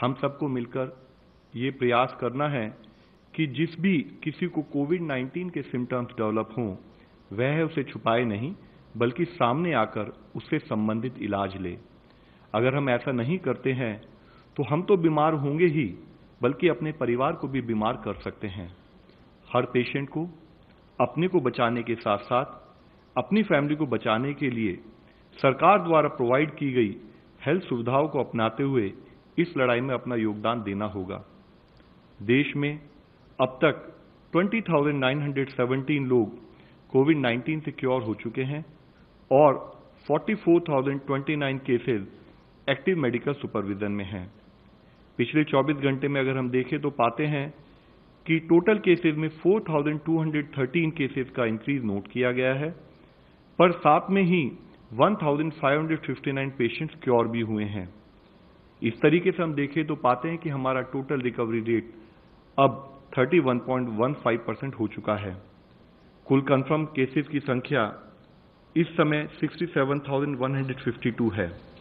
हम सबको मिलकर ये प्रयास करना है कि जिस भी किसी को कोविड-19 के सिम्टम्स डेवलप हों वह उसे छुपाए नहीं बल्कि सामने आकर उससे संबंधित इलाज ले। अगर हम ऐसा नहीं करते हैं तो हम तो बीमार होंगे ही बल्कि अपने परिवार को भी बीमार कर सकते हैं। हर पेशेंट को अपने को बचाने के साथ साथ अपनी फैमिली को बचाने के लिए सरकार द्वारा प्रोवाइड की गई हेल्थ सुविधाओं को अपनाते हुए इस लड़ाई में अपना योगदान देना होगा। देश में अब तक 20,917 लोग कोविड-19 से क्योर हो चुके हैं और 44,029 केसेज एक्टिव मेडिकल सुपरविजन में हैं। पिछले 24 घंटे में अगर हम देखें तो पाते हैं कि टोटल केसेज में 4,213 केसेज का इंक्रीज नोट किया गया है, पर साथ में ही 1,559 पेशेंट्स क्योर भी हुए हैं। इस तरीके से हम देखें तो पाते हैं कि हमारा टोटल रिकवरी रेट अब 31.15% हो चुका है। कुल कंफर्म केसेज की संख्या इस समय 67,152 है।